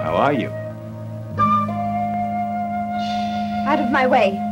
How are you? Out of my way.